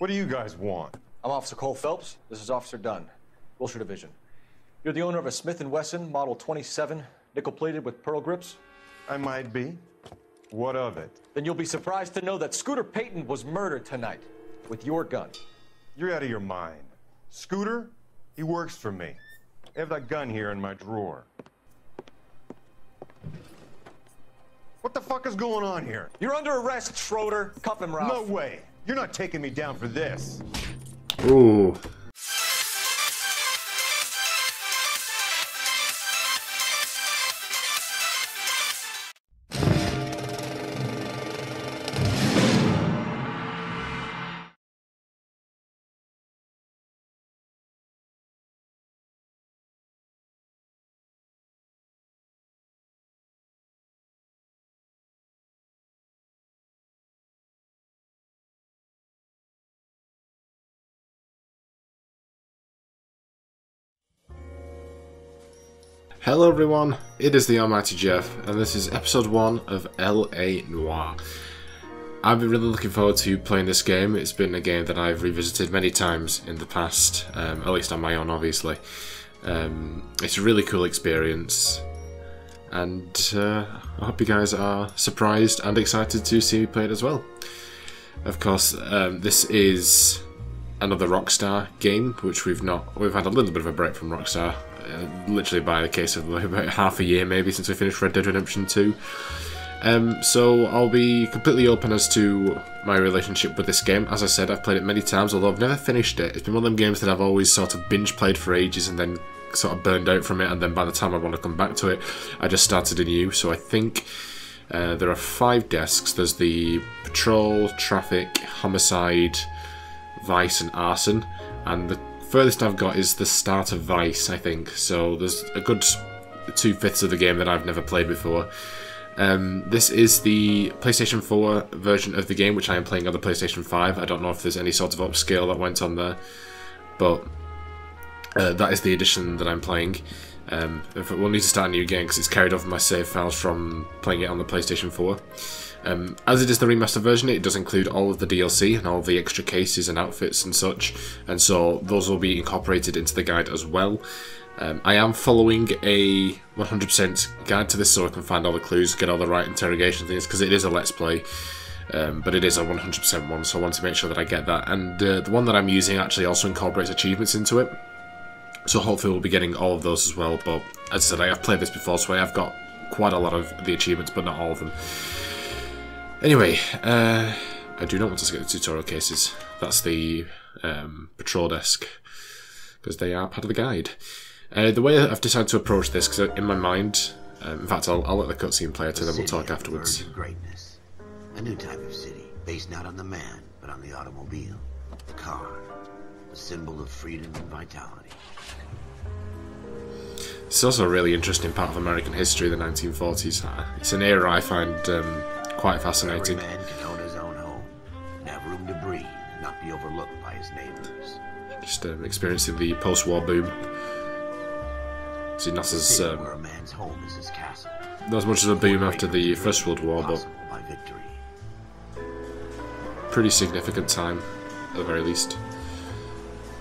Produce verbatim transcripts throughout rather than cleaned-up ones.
What do you guys want? I'm Officer Cole Phelps. This is Officer Dunn, Wilshire Division. You're the owner of a Smith and Wesson Model twenty-seven, nickel-plated with pearl grips? I might be. What of it? Then you'll be surprised to know that Scooter Payton was murdered tonight with your gun. You're out of your mind. Scooter? He works for me. I have that gun here in my drawer. What the fuck is going on here? You're under arrest, Schroeder. Cuff him, Ralph. No way. You're not taking me down for this. Ooh. Hello everyone, it is the Almighty Jeff, and this is episode one of L A. Noire. I've been really looking forward to playing this game. It's been a game that I've revisited many times in the past, um, at least on my own, obviously. Um, it's a really cool experience, and uh, I hope you guys are surprised and excited to see me play it as well. Of course, um, this is another Rockstar game, which we've not, we've had a little bit of a break from Rockstar. Uh, literally by the case of about half a year maybe since we finished Red Dead Redemption two. Um, so I'll be completely open as to my relationship with this game. As I said, I've played it many times, although I've never finished it. It's been one of them games that I've always sort of binge played for ages and then sort of burned out from it, and then by the time I want to come back to it, I just started anew. So I think uh, there are five desks. There's the patrol, traffic, homicide, vice and arson, and the furthest I've got is the start of Vice, I think, so there's a good two-fifths of the game that I've never played before. Um, this is the PlayStation four version of the game, which I am playing on the PlayStation five. I don't know if there's any sort of upscale that went on there, but uh, that is the edition that I'm playing. Um, we'll need to start a new game because it's carried over my save files from playing it on the PlayStation four. Um, as it is the remaster version, it does include all of the D L C and all the extra cases and outfits and such, and so those will be incorporated into the guide as well. Um, I am following a one hundred percent guide to this so I can find all the clues, get all the right interrogation things, because it is a Let's Play, um, but it is a one hundred percent one, so I want to make sure that I get that. And uh, the one that I'm using actually also incorporates achievements into it, so hopefully we'll be getting all of those as well. But as I said, I have played this before, so I have got quite a lot of the achievements, but not all of them. Anyway, uh, I do not want to skip the tutorial cases. That's the um, patrol desk, because they are part of the guide. Uh, the way I've decided to approach this, because in my mind, um, in fact, I'll, I'll let the cutscene play out and then we'll talk afterwards. Greatness. A new type of city, based not on the man, but on the automobile, the car, the symbol of freedom and vitality. It's also a really interesting part of American history, the nineteen forties. It's an era I find um, quite fascinating. Every man can own his own home and have room to breathe and not be overlooked by his neighbors. Just um, experiencing the post-war boom. See, not as um, where a man's home is his castle. Not as much as a boom after the First World War, but pretty significant time, at the very least.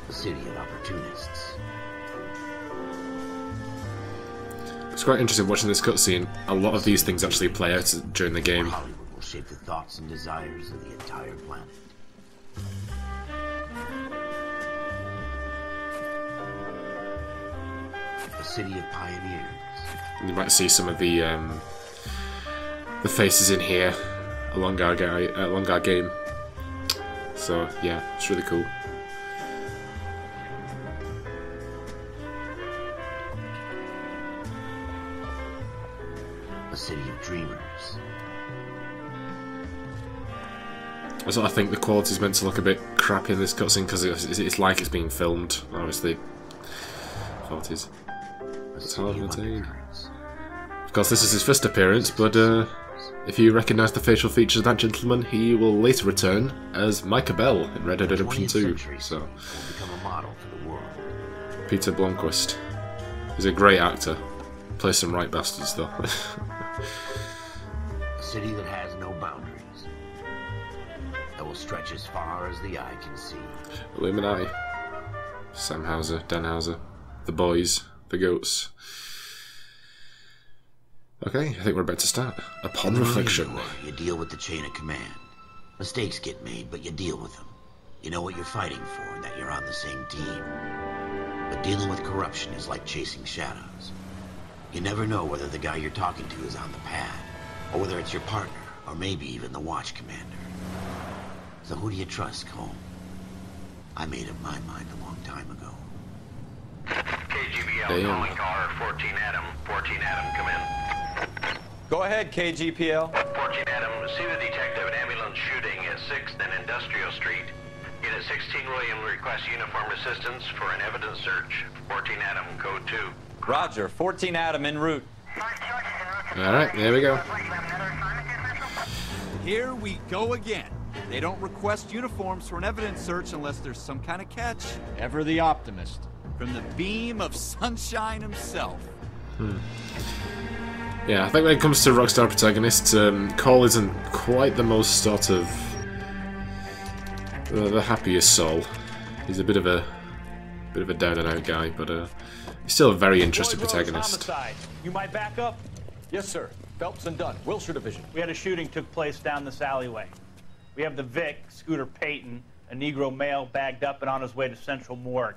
The city of opportunists. It's quite interesting watching this cutscene. A lot of these things actually play out during the game. Hollywood will shape the thoughts and desires of the entire planet. A city of pioneers. And you might see some of the um, the faces in here along our guy, along our game. So yeah, it's really cool. City of dreamers. I sort of think the quality's meant to look a bit crappy in this cutscene because it's, it's like it's being filmed. Obviously, forties. It's hard to maintain. Of course, this is his first appearance, but uh, if you recognise the facial features of that gentleman, he will later return as Micah Bell in Red Dead Redemption two. So, become a model for the world. Peter Blomquist. He's a great actor. Play some right bastards though. A city that has no boundaries. That will stretch as far as the eye can see. Illuminati. Sam Houser, Dan Houser, the boys, the goats. Okay, I think we're about to start. Upon reflection. You deal with the chain of command. Mistakes get made, but you deal with them. You know what you're fighting for and that you're on the same team. But dealing with corruption is like chasing shadows. You never know whether the guy you're talking to is on the pad, or whether it's your partner, or maybe even the watch commander. So who do you trust, Cole? I made up my mind a long time ago. K G P L calling car fourteen Adam, fourteen Adam, come in. Go ahead, K G P L. fourteen Adam, see the detective at ambulance shooting at sixth and Industrial Street. Unit sixteen William requests uniform assistance for an evidence search. fourteen Adam, code two. Roger, fourteen Adam en route. Alright, there we go. Here we go again. They don't request uniforms for an evidence search unless there's some kind of catch. Ever the optimist. From the beam of sunshine himself. Hmm. Yeah, I think when it comes to Rockstar protagonists, um, Cole isn't quite the most sort of... Uh, the happiest soul. He's a bit of a... bit of a down-and-out guy, but uh, he's still a very interesting protagonist. You might back up? Yes, sir. Phelps and Dunn, Wilshire Division. We had a shooting took place down this alleyway. We have the Vic, Scooter Payton, a Negro male bagged up and on his way to Central Morgue.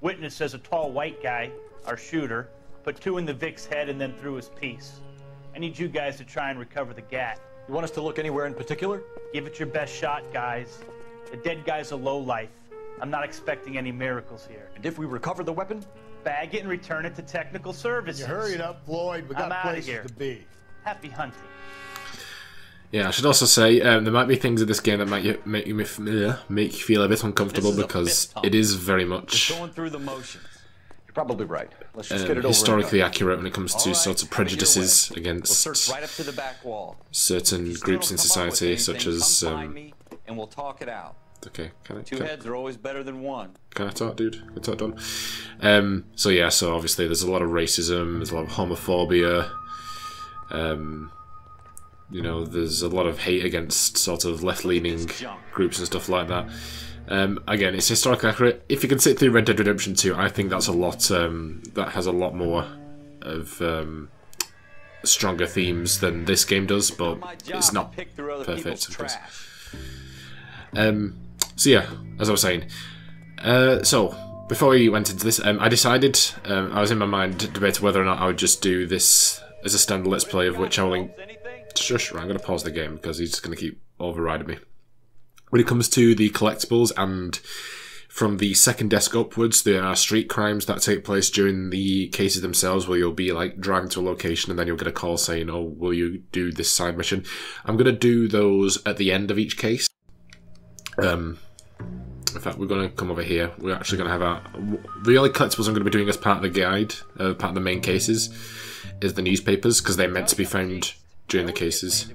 Witness says a tall white guy, our shooter, put two in the Vic's head and then threw his piece. I need you guys to try and recover the gat. You want us to look anywhere in particular? Give it your best shot, guys. The dead guy's a lowlife. I'm not expecting any miracles here. And if we recover the weapon? Bag it and return it to technical services. You hurry it up, Floyd. We got places to be. Happy hunting. Yeah, I should also say um, there might be things in this game that might you, make you make you feel a bit uncomfortable because it is very much going through the motions. You're probably right. Let's just um, get it historically over accurate when it comes to right, sorts of prejudices against we'll right up to the back wall. certain groups in society, anything, such as. Um, me and we'll talk it out. Okay, can I? Two can, heads are always better than one. Can I talk, dude? Can I talk, Don? Um, so yeah, so obviously there's a lot of racism, there's a lot of homophobia. Um, You know, there's a lot of hate against sort of left-leaning groups and stuff like that. Um, again, it's historically accurate. If you can sit through Red Dead Redemption two, I think that's a lot. Um, that has a lot more of um, stronger themes than this game does, but it's not perfect. Um, so yeah, as I was saying, uh, so. Before we went into this, um, I decided um, I was in my mind debating whether or not I would just do this as a standard let's play, of which I will. Shush! I'm going to pause the game because he's just going to keep overriding me. When it comes to the collectibles, and from the second desk upwards, there are street crimes that take place during the cases themselves, where you'll be like dragged to a location and then you'll get a call saying, "Oh, will you do this side mission?" I'm going to do those at the end of each case. Um. In fact, we're going to come over here. We're actually going to have our... The only collectibles I'm going to be doing as part of the guide, uh, part of the main cases, is the newspapers, because they're meant to be found during the cases.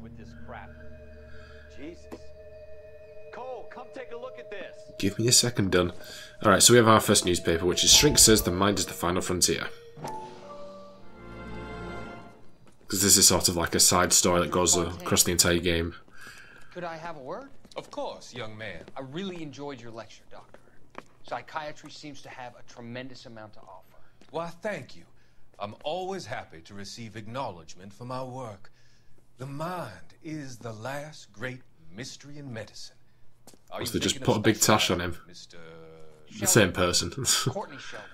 Give me a second, Dunn. Alright, so we have our first newspaper, which is Shrink Says the Mind is the Final Frontier. Because this is sort of like a side story that goes across the entire game. Could I have a word? Of course, young man. I really enjoyed your lecture, Doctor. Psychiatry seems to have a tremendous amount to offer. Why, thank you. I'm always happy to receive acknowledgement for my work. The mind is the last great mystery in medicine. Are so they just put a big tash on him. Mister Sheldon. The same person. Courtney Sheldon.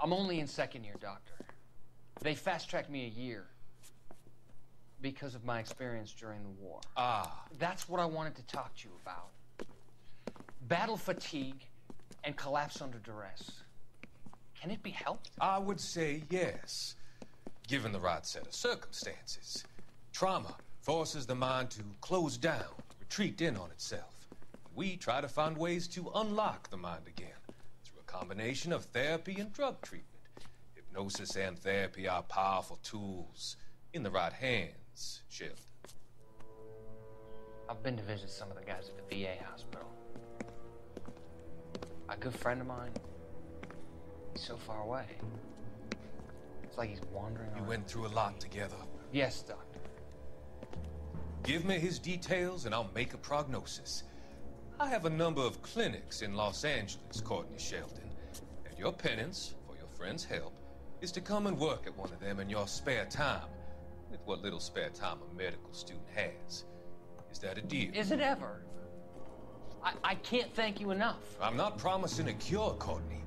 I'm only in second year, Doctor. They fast-tracked me a year. Because of my experience during the war. Ah. That's what I wanted to talk to you about. Battle fatigue and collapse under duress. Can it be helped? I would say yes, given the right set of circumstances. Trauma forces the mind to close down, retreat in on itself. We try to find ways to unlock the mind again through a combination of therapy and drug treatment. Hypnosis and therapy are powerful tools in the right hand. Shield. I've been to visit some of the guys at the V A hospital. A good friend of mine, he's so far away. It's like he's wandering around. You went through a lot together. Yes, Doctor. Give me his details and I'll make a prognosis. I have a number of clinics in Los Angeles, Courtney Sheldon, and your penance, for your friend's help, is to come and work at one of them in your spare time, with what little spare time a medical student has. Is that a deal? Is it ever? I, I can't thank you enough. I'm not promising a cure, Courtney.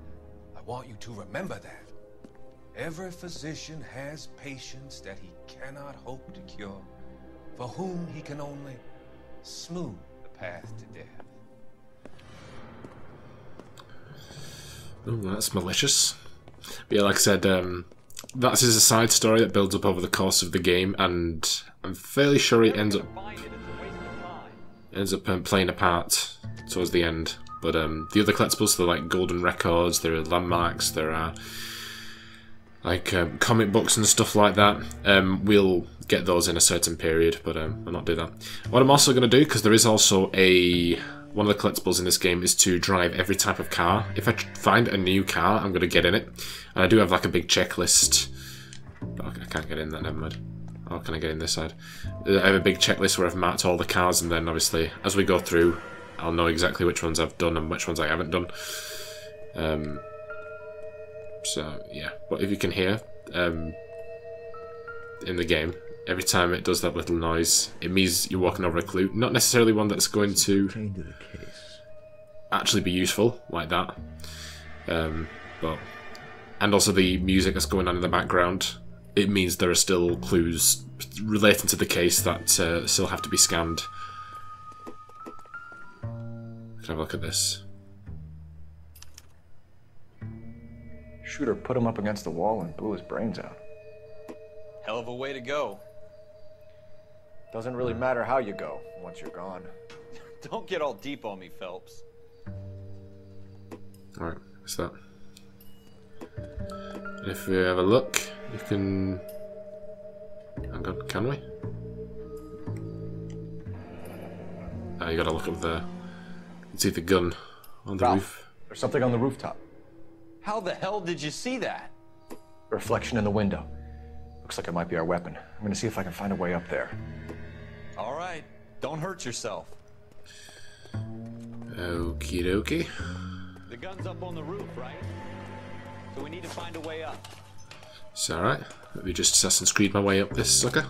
I want you to remember that. Every physician has patients that he cannot hope to cure, for whom he can only smooth the path to death. Oh, that's malicious. But yeah, like I said, um, that's his side story that builds up over the course of the game, and I'm fairly sure it ends up ends up um, playing a part towards the end. But um, the other collectibles, so they're like golden records, there are landmarks, there are like um, comic books and stuff like that. Um, we'll get those in a certain period, but um, I'll not do that. What I'm also going to do, because there is also a one of the collectibles in this game is to drive every type of car. If I find a new car, I'm going to get in it, and I do have like a big checklist. Oh, I can't get in that. Never mind. Or can I get in this side? I have a big checklist where I've marked all the cars, and then obviously as we go through, I'll know exactly which ones I've done and which ones I haven't done. Um, so yeah, but if you can hear um, in the game, every time it does that little noise, it means you're walking over a clue. Not necessarily one that's going to actually be useful like that, um, but and also the music that's going on in the background. It means there are still clues relating to the case that uh, still have to be scanned. Can I have a look at this? Shooter put him up against the wall and blew his brains out. Hell of a way to go. Doesn't really matter how you go once you're gone. Don't get all deep on me, Phelps. Alright, what's that? If we have a look, you can. Hang on, can we? Oh, you gotta look up there. You can see the gun on the Ralph, roof. There's something on the rooftop. How the hell did you see that? A reflection in the window. Looks like it might be our weapon. I'm gonna see if I can find a way up there. Alright, don't hurt yourself. Okie dokie. The gun's up on the roof, right? So we need to find a way up. It's alright. Let me just Assassin's Creed my way up this sucker.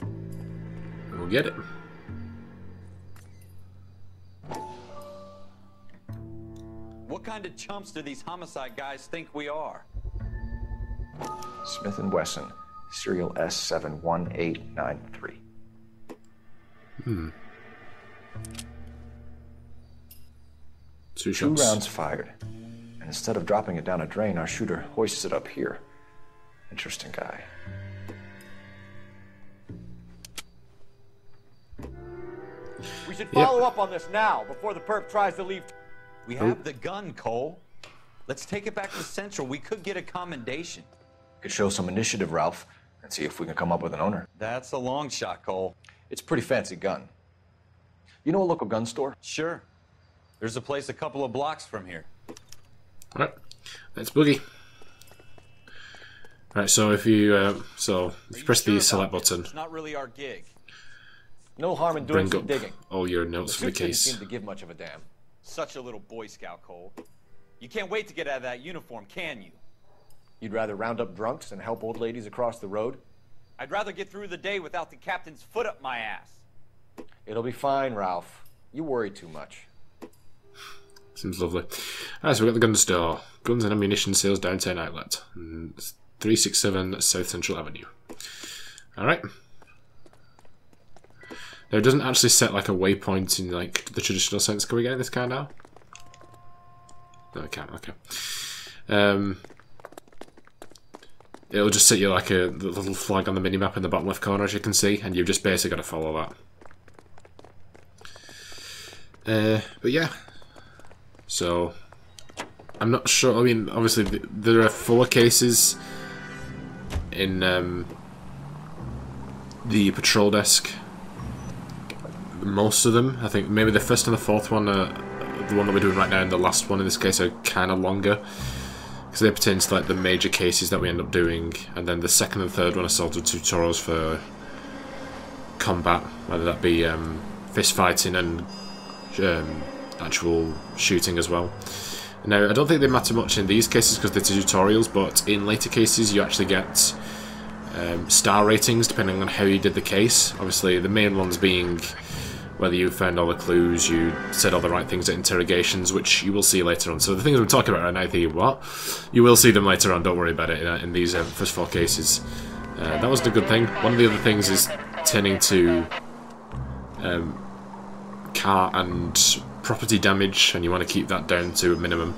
And we'll get it. What kind of chumps do these homicide guys think we are? Smith and Wesson, serial S seven one eight nine three. Hmm. Two shots. Two rounds fired. And instead of dropping it down a drain, our shooter hoists it up here. Interesting guy. We should follow yep. up on this now, before the perp tries to leave. We have oh. the gun, Cole. Let's take it back to Central. We could get a commendation. Could show some initiative, Ralph, and see if we can come up with an owner. That's a long shot, Cole. It's a pretty fancy gun. You know a local gun store? Sure. There's a place a couple of blocks from here. Right, let's boogie. Right, so if you uh, so if you press the select button, it's not really our gig. No harm in doing some digging. All your notes for the case. Seem to give much of a damn. Such a little Boy Scout, Cole. You can't wait to get out of that uniform, can you? You'd rather round up drunks and help old ladies across the road? I'd rather get through the day without the captain's foot up my ass. It'll be fine, Ralph. You worry too much. Seems lovely. Alright, so we've got the gun store. Guns and ammunition sales downtown outlet. three sixty-seven South Central Avenue. Alright. Now it doesn't actually set like a waypoint in like the traditional sense. Can we get this car now? No, I can't, okay. Um, it'll just set you like a the little flag on the minimap in the bottom left corner, as you can see, and you've just basically got to follow that. Uh, but yeah. So, I'm not sure, I mean, obviously th there are four cases in um, the patrol desk. Most of them, I think, maybe the first and the fourth one, are, the one that we're doing right now and the last one in this case are kind of longer. Because they pertain to like the major cases that we end up doing. And then the second and third one are sort of tutorials for combat, whether that be um, fist fighting and um, actual shooting as well. Now, I don't think they matter much in these cases because they're tutorials, but in later cases you actually get um, star ratings depending on how you did the case. Obviously, the main ones being whether you found all the clues, you said all the right things at interrogations, which you will see later on. So the things I'm talking about right now, I think, what? You will see them later on, don't worry about it, in, in these um, first four cases. Uh, that wasn't a good thing. One of the other things is turning to um, car and property damage, and you want to keep that down to a minimum.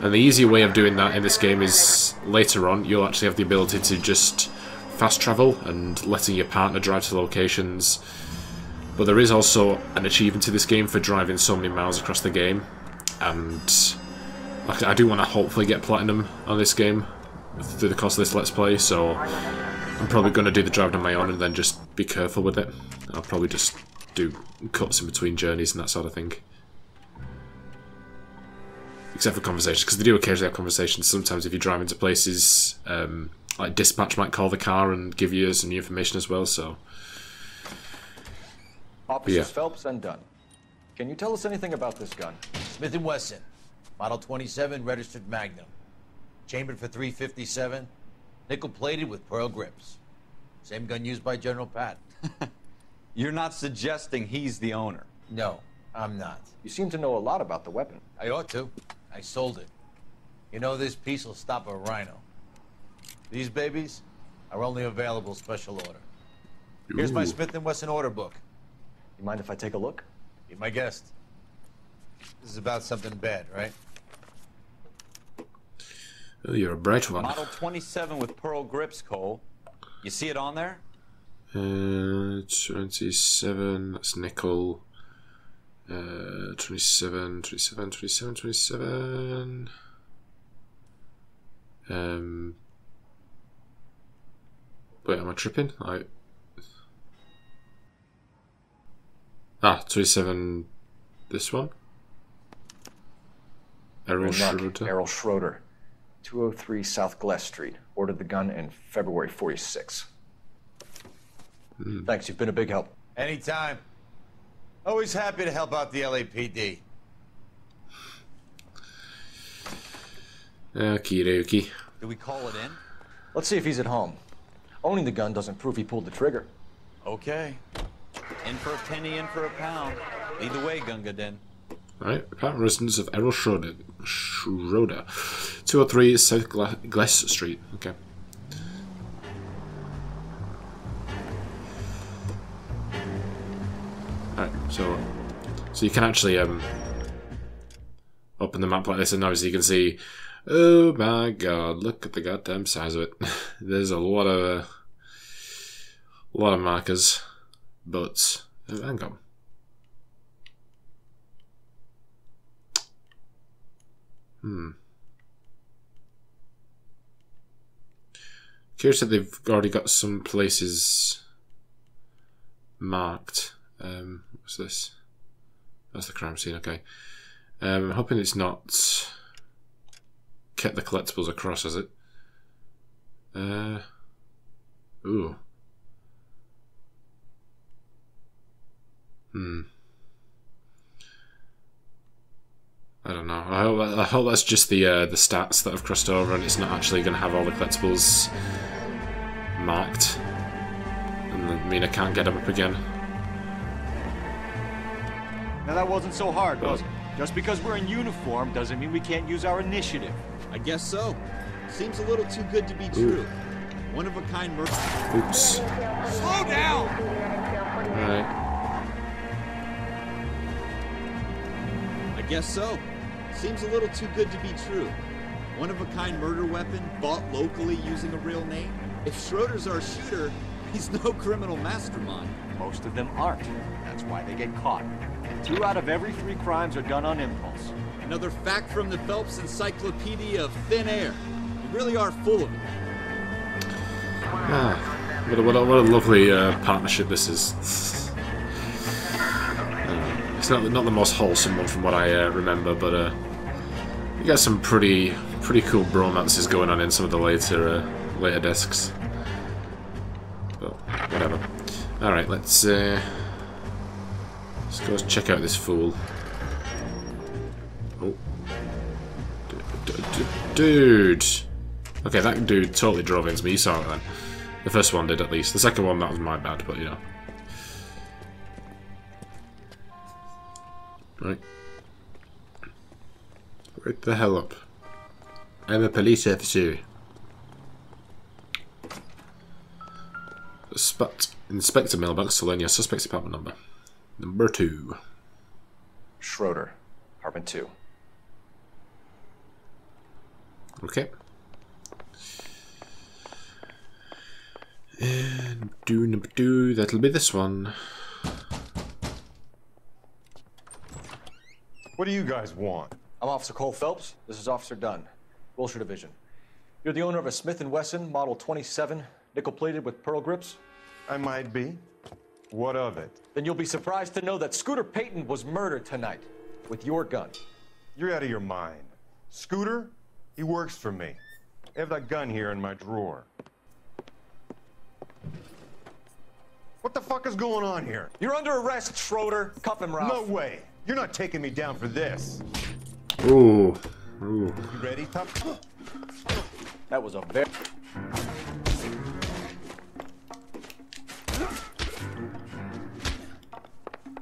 And the easier way of doing that in this game is later on, you'll actually have the ability to just fast travel and letting your partner drive to locations. But there is also an achievement to this game for driving so many miles across the game, and I do want to hopefully get platinum on this game through the course of this Let's Play, so I'm probably going to do the driving on my own and then just be careful with it. I'll probably just do cuts in between journeys and that sort of thing. Except for conversations, because they do occasionally have conversations. Sometimes if you drive into places, um, like dispatch might call the car and give you some new information as well, so... Officers yeah. Phelps and Dunn, can you tell us anything about this gun? Smith and Wesson, model twenty-seven, registered Magnum, chambered for three fifty-seven, nickel-plated with pearl grips. Same gun used by General Patton. You're not suggesting he's the owner? No, I'm not. You seem to know a lot about the weapon. I ought to. I sold it. You know, this piece will stop a rhino. These babies are only available special order. Ooh. Here's my Smith and Wesson order book. You mind if I take a look? Be my guest. This is about something bad, right? Oh, you're a bright one. Model twenty-seven with pearl grips, Cole. You see it on there? Uh, twenty-seven, that's nickel. Uh, twenty-seven, twenty-seven, twenty-seven, twenty-seven. Um... Wait, am I tripping? I... Ah, twenty-seven, this one? Errol Schroeder. Errol Schroeder, two oh three South Glass Street. Ordered the gun in February forty-six. Mm. Thanks, you've been a big help. Anytime. Always happy to help out the L A P D. Okie dokie. Do we call it in? Let's see if he's at home. Owning the gun doesn't prove he pulled the trigger. Okay. In for a penny, in for a pound. Either way, Gunga Den. Alright, apparent residence of Errol Schroeder. Schroeder. two oh three South Gla Glass Street. Okay. Alright, so so you can actually um open the map like this, and obviously you can see, oh my god, look at the goddamn size of it. There's a lot of uh, a lot of markers. But uh, hang on. Hmm. Curious that they've already got some places marked. Um, what's this? That's the crime scene. Okay. Um, I'm hoping it's not kept the collectibles across, has it? Uh. Ooh. Hmm. I don't know. I hope, I hope that's just the uh, the stats that I've crossed over, and it's not actually going to have all the collectibles marked. And I mean, I can't get them up again. Now that wasn't so hard, but was it? Just because we're in uniform doesn't mean we can't use our initiative. I guess so. Seems a little too good to be true. One of a kind mercy. Oops. Slow down. All right. Guess so. Seems a little too good to be true. One-of-a-kind murder weapon bought locally using a real name. If Schroeder's our shooter, he's no criminal mastermind. Most of them aren't. That's why they get caught. And two out of every three crimes are done on impulse. Another fact from the Phelps Encyclopedia of Thin Air. We really are full of it. Ah, what a, what a, what a lovely uh, partnership this is. It's not, not the most wholesome one from what I uh, remember, but uh, you got some pretty pretty cool bromances going on in some of the later uh, later discs. But whatever. Alright, let's, uh, let's go check out this fool. Oh. Dude! Okay, that dude totally drove into me. You saw it then. The first one did, at least. The second one, that was my bad, but you know. Right. Wake the hell up. I'm a police officer. Spot. Inspector mailbox to learn your suspect's apartment number. Number two. Schroeder, apartment two. Okay. And do number two, that'll be this one. What do you guys want? I'm Officer Cole Phelps. This is Officer Dunn, Wilshire Division. You're the owner of a Smith and Wesson Model twenty-seven, nickel-plated with pearl grips? I might be. What of it? Then you'll be surprised to know that Scooter Payton was murdered tonight with your gun. You're out of your mind. Scooter? He works for me. I have that gun here in my drawer. What the fuck is going on here? You're under arrest, Schroeder. Cuff him, Ralph. No way. You're not taking me down for this. Ooh. Ooh. You ready, Top? That was a very...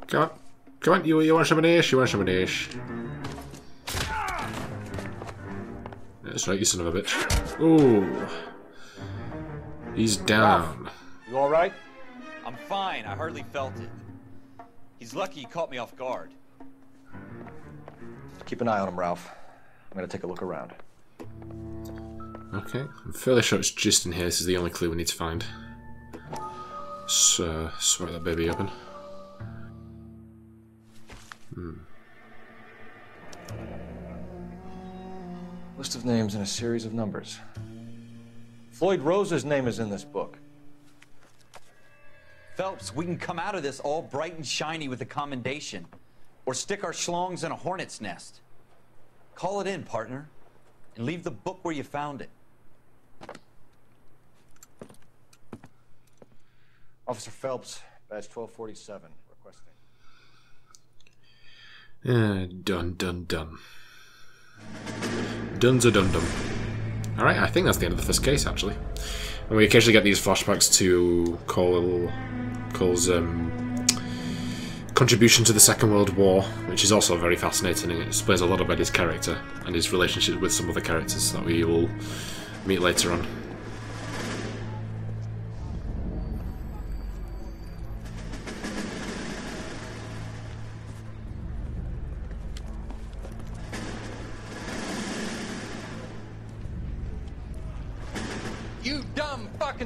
Come on. Come on. You, you want some of this? You want some of this? That's right, you son of a bitch. Ooh. He's down. Ralph, you alright? I'm fine. I hardly felt it. He's lucky he caught me off guard. Keep an eye on him, Ralph. I'm going to take a look around. Okay. I'm fairly sure it's just in here. This is the only clue we need to find. So, swear that baby open. Hmm. List of names and a series of numbers. Floyd Rose's name is in this book. Phelps, we can come out of this all bright and shiny with a commendation, or stick our schlongs in a hornet's nest. Call it in, partner, and leave the book where you found it. Officer Phelps, badge twelve forty-seven, requesting. Uh, dun dun dun. Dunza dun dun. Alright, I think that's the end of the first case, actually. And we occasionally get these flashbacks to Cole, Cole's um, contribution to the Second World War, which is also very fascinating, and it explains a lot about his character and his relationship with some other characters that we will meet later on.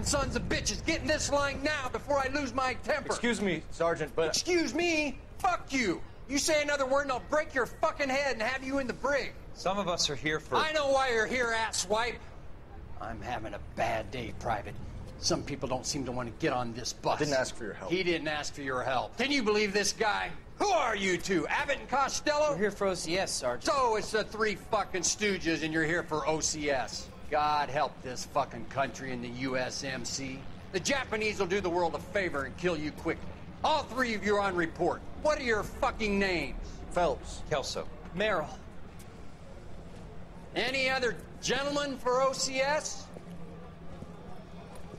Sons of bitches, get in this line now before I lose my temper. Excuse me, Sergeant, but... Excuse me? Fuck you. You say another word and I'll break your fucking head and have you in the brig. Some of us are here for... I know why you're here, asswipe. I'm having a bad day, Private. Some people don't seem to want to get on this bus. Didn't ask for your help. He didn't ask for your help. Can you believe this guy? Who are you two, Abbott and Costello? We're here for O C S, Sergeant. So it's the three fucking stooges and you're here for O C S. God help this fucking country and the U S M C. The Japanese will do the world a favor and kill you quickly. All three of you are on report. What are your fucking names? Phelps. Kelso. Merrill. Any other gentlemen for O C S?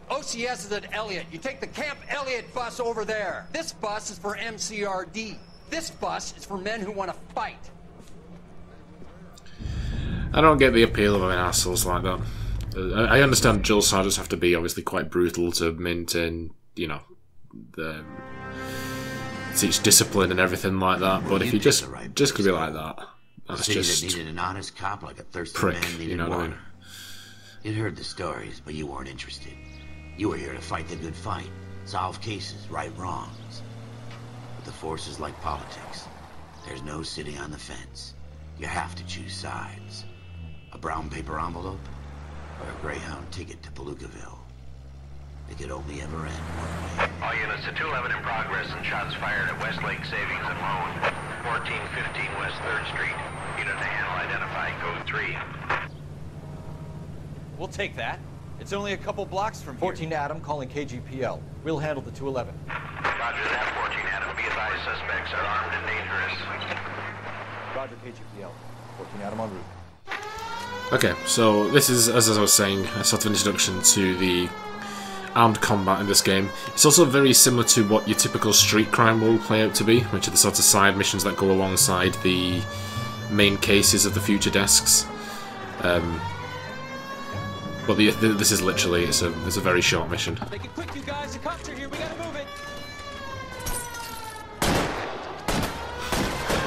O C S is at Elliott. You take the Camp Elliott bus over there. This bus is for M C R D. This bus is for men who want to fight. I don't get the appeal of an assholes like that. Uh, I understand drill sergeants have to be obviously quite brutal to maintain, you know, the teach discipline and everything like that. Well, but if you just right just could be like that, that's just that needed an honest cop like a thirsty prick, man needed you know water. What I mean? You'd heard the stories, but you weren't interested. You were here to fight the good fight, solve cases, right wrongs. But the force is like politics. There's no sitting on the fence. You have to choose sides. A brown paper envelope, or a Greyhound ticket to Palookaville. It could only ever end one way. All units to two eleven in progress and shots fired at Westlake Savings and Loan. fourteen fifteen West third Street. Unit to handle identified code three. We'll take that. It's only a couple blocks from here. fourteen Adam calling K G P L. We'll handle the two eleven. suspects are armed and dangerous. Roger, K G P L. Working out, I'm en route. Okay, so this is, as I was saying, a sort of introduction to the armed combat in this game. It's also very similar to what your typical street crime will play out to be, which are the sort of side missions that go alongside the main cases of the future desks. Um, but the, the, this is literally, it's a, it's a very short mission. Make it quick, you guys. The cops are here. We gotta move it.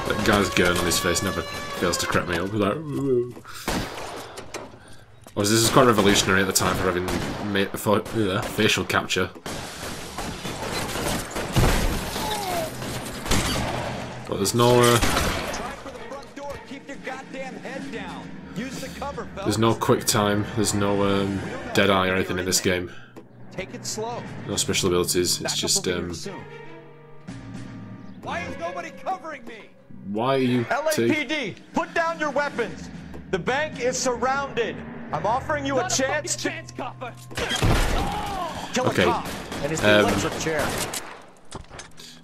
That guy's gurn on his face never fails to crack me up. Like, oh, this was quite revolutionary at the time for having made for, uh, facial capture. But there's no. Uh, There's no quick time, there's no um, dead eye or anything in this game. Take it slow. No special abilities, it's just um Why is nobody covering me? Why are you L A P D, put down your weapons. The bank is surrounded. I'm offering you a chance to kill a cop and his electric chair.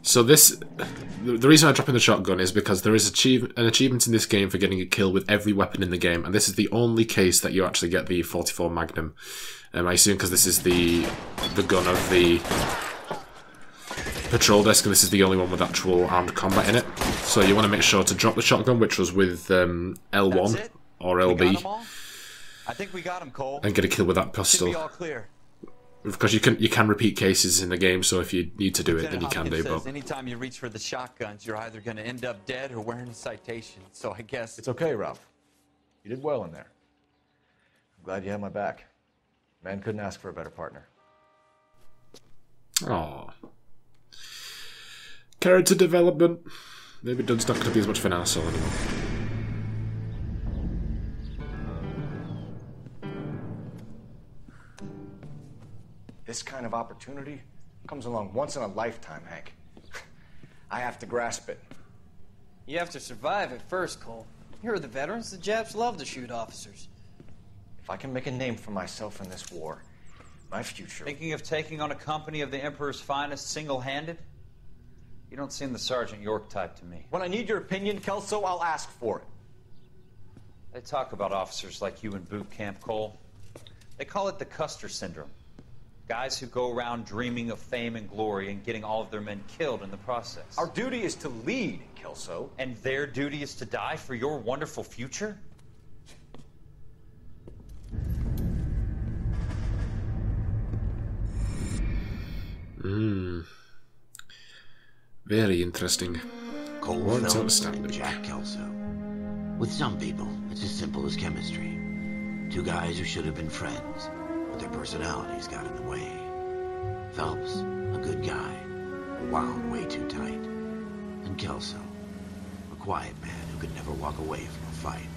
So this, the reason I'm dropping the shotgun is because there is achieve, an achievement in this game for getting a kill with every weapon in the game, and this is the only case that you actually get the forty-four Magnum. Um, I assume because this is the the gun of the patrol desk, and this is the only one with actual armed combat in it. So you want to make sure to drop the shotgun, which was with um, L one or L B, I think we got him, Cole. And get a kill with that pistol. Because you can you can repeat cases in the game, so if you need to do it, then you can do. But anytime you reach for the shotguns, you're either going to end up dead or wearing a citation. So I guess it's okay, Ralph. You did well in there. I'm glad you had my back. Man couldn't ask for a better partner. Aww. Character development. Maybe Dunn's not going to be as much of an asshole anymore. This kind of opportunity comes along once in a lifetime, Hank. I have to grasp it. You have to survive it first, Cole. Here are the veterans. The Japs love to shoot officers. If I can make a name for myself in this war, my future... Thinking of taking on a company of the Emperor's finest single-handed? You don't seem the Sergeant York type to me. When I need your opinion, Kelso, I'll ask for it. They talk about officers like you in boot camp, Cole. They call it the Custer Syndrome. Guys who go around dreaming of fame and glory and getting all of their men killed in the process. Our duty is to lead, Kelso. And their duty is to die for your wonderful future? Hmm. Very interesting. Cole Phelps and Jack Kelso. With some people, it's as simple as chemistry. Two guys who should have been friends. Their personalities got in the way. Phelps, a good guy, but wound way too tight. And Kelso, a quiet man who could never walk away from a fight.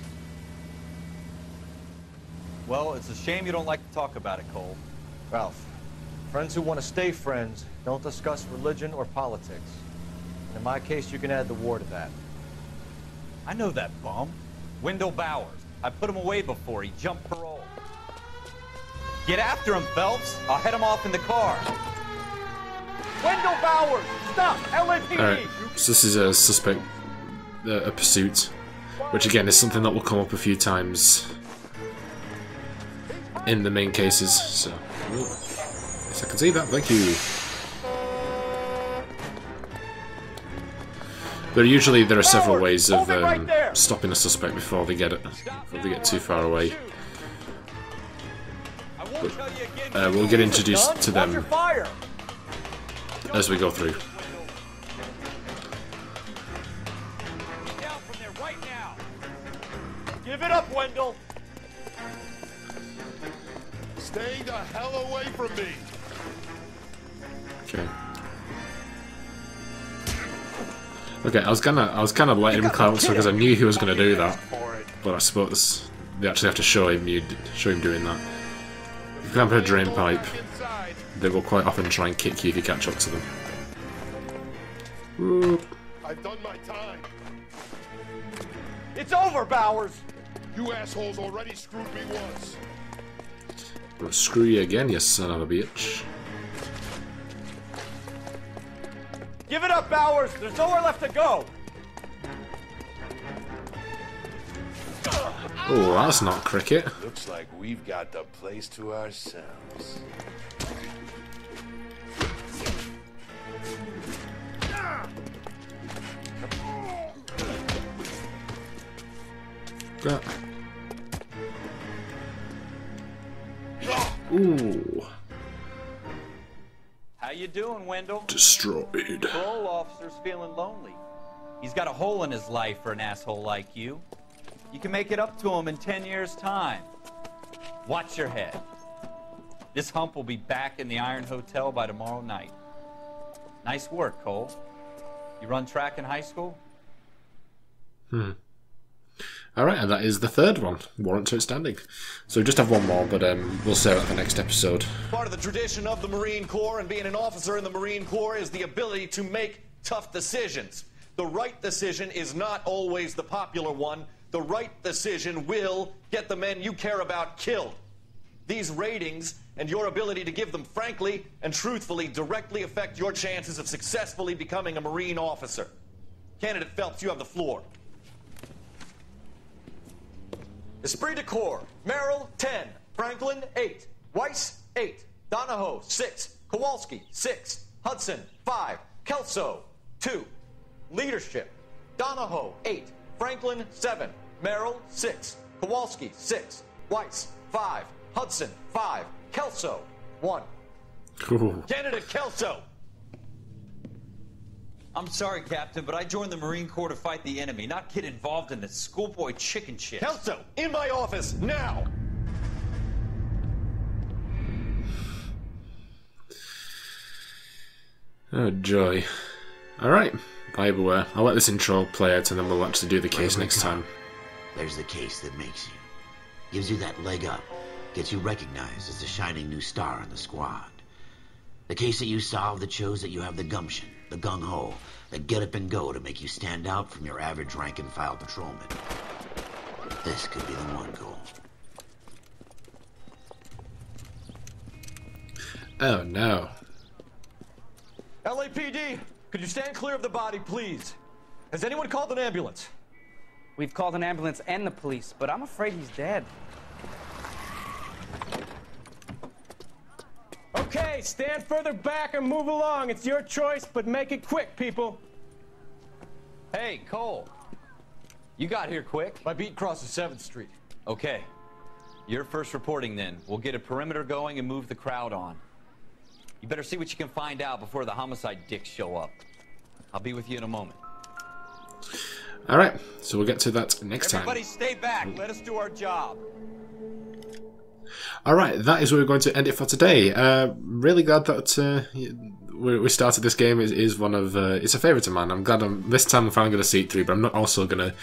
Well, it's a shame you don't like to talk about it, Cole. Ralph, friends who want to stay friends don't discuss religion or politics. And in my case, you can add the war to that. I know that bum. Wendell Bowers. I put him away before he jumped parole. Get after him, Phelps. I'll head him off in the car. Wendell Bowers, stop! L A P D. All right. So this is a suspect, uh, a pursuit, which again is something that will come up a few times in the main cases. So, ooh. Yes, I can see that. Thank you. But usually there are several ways of um, stopping a suspect before they get it, before they get too far away. Uh, we'll get introduced to them as we go through. Give it up, Wendell. Stay the hell away from me. Okay. Okay, I was gonna, I was kind of letting him clout because I knew he was gonna do that, but I suppose they actually have to show him, you show him doing that. If you have a drain pipe, they will quite often try and kick you if you catch up to them. Ooh. I've done my time. It's over, Bowers. You assholes already screwed me once. I'm gonna screw you again, you son of a bitch. Give it up, Bowers! There's nowhere left to go! Oh, that's not cricket. Looks like we've got the place to ourselves. Ooh. How you doing, Wendell? Destroyed. Parole officer's feeling lonely. He's got a hole in his life for an asshole like you. You can make it up to him in ten years' time. Watch your head. This hump will be back in the Iron Hotel by tomorrow night. Nice work, Cole. You run track in high school? Hmm. Alright, and that is the third one, warrants outstanding. So we just have one more, but um, we'll save it for the next episode. Part of the tradition of the Marine Corps and being an officer in the Marine Corps is the ability to make tough decisions. The right decision is not always the popular one. The right decision will get the men you care about killed. These ratings and your ability to give them frankly and truthfully directly affect your chances of successfully becoming a Marine officer. Candidate Phelps, you have the floor. Esprit de Corps, Merrill, ten, Franklin, eight, Weiss, eight, Donahoe, six, Kowalski, six, Hudson, five, Kelso, two, Leadership, Donahoe, eight, Franklin, seven, Merrill, six, Kowalski, six, Weiss, five, Hudson, five, Kelso, one. Cool. Candidate Kelso! I'm sorry, Captain, but I joined the Marine Corps to fight the enemy, not get involved in the schoolboy chicken shit. Kelso, in my office, now! Oh, joy. Alright, I beware. I'll let this intro play out and then we'll actually do the case next time. There's the case that makes you. Gives you that leg up. Gets you recognized as the shining new star in the squad. The case that you solved that shows that you have the gumption, the gung-ho, the get-up-and-go to make you stand out from your average rank-and-file patrolman. This could be the one goal. Oh, no. L A P D, could you stand clear of the body, please? Has anyone called an ambulance? We've called an ambulance and the police, but I'm afraid he's dead. Okay, stand further back and move along. It's your choice, but make it quick, people. Hey, Cole. You got here quick. My beat crosses seventh street. Okay. You're first reporting then. We'll get a perimeter going and move the crowd on. You better see what you can find out before the homicide dicks show up. I'll be with you in a moment. All right. So we'll get to that next time. Everybody stay back. Let us do our job. Alright, that is where we're going to end it for today. Uh, really glad that uh, we, we started this game. It is one of uh, it's a favourite of mine. I'm glad I'm, this time I'm finally going to see it through, but I'm not also going to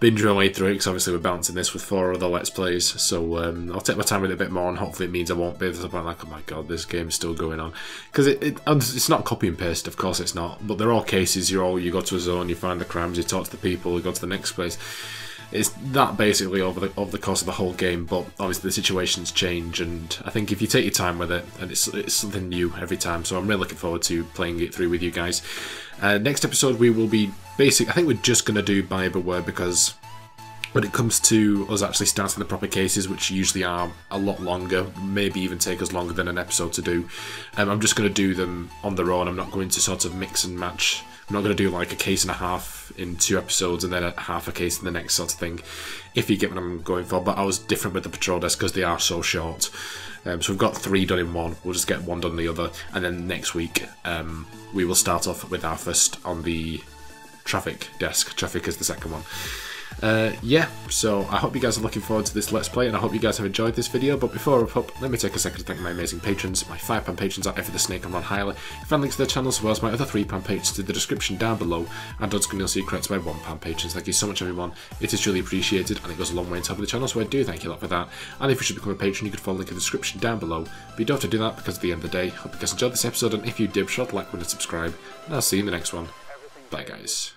binge my way through it because obviously we're balancing this with four other Let's Plays, so um, I'll take my time with it a bit more and hopefully it means I won't be at the point like, oh my god, this game's still going on. Because it, it, it's not copy and paste, of course it's not, but they're all cases. You're all, you go to a zone, you find the crimes, you talk to the people, you go to the next place. It's that basically over the over the course of the whole game, but obviously the situations change, and I think if you take your time with it, and it's it's something new every time. So I'm really looking forward to playing it through with you guys. Uh, next episode we will be basic. I think we're just gonna do Buy Beware because when it comes to us actually starting the proper cases, which usually are a lot longer, maybe even take us longer than an episode to do, um, I'm just gonna do them on their own. I'm not going to sort of mix and match. I'm not going to do like a case and a half in two episodes and then a half a case in the next sort of thing, if you get what I'm going for. But I was different with the patrol desk because they are so short. Um, so we've got three done in one. We'll just get one done in the other. And then next week um, we will start off with our first on the traffic desk. Traffic is the second one. Uh, yeah, so I hope you guys are looking forward to this Let's Play, and I hope you guys have enjoyed this video. But before I wrap up, let me take a second to thank my amazing patrons. My five pound patrons are Evra The Snake and Ron Hiler. You find links to their channels as well as my other three pound patrons in the description down below, and on screen you'll see credits by one pound patrons. Thank you so much everyone, it is truly appreciated and it goes a long way in helping the channel, so I do thank you a lot for that. And if you should become a patron, you can follow the link in the description down below, but you don't have to do that because at the end of the day, I hope you guys enjoyed this episode, and if you did, be sure to like, comment and subscribe, and I'll see you in the next one. Bye guys.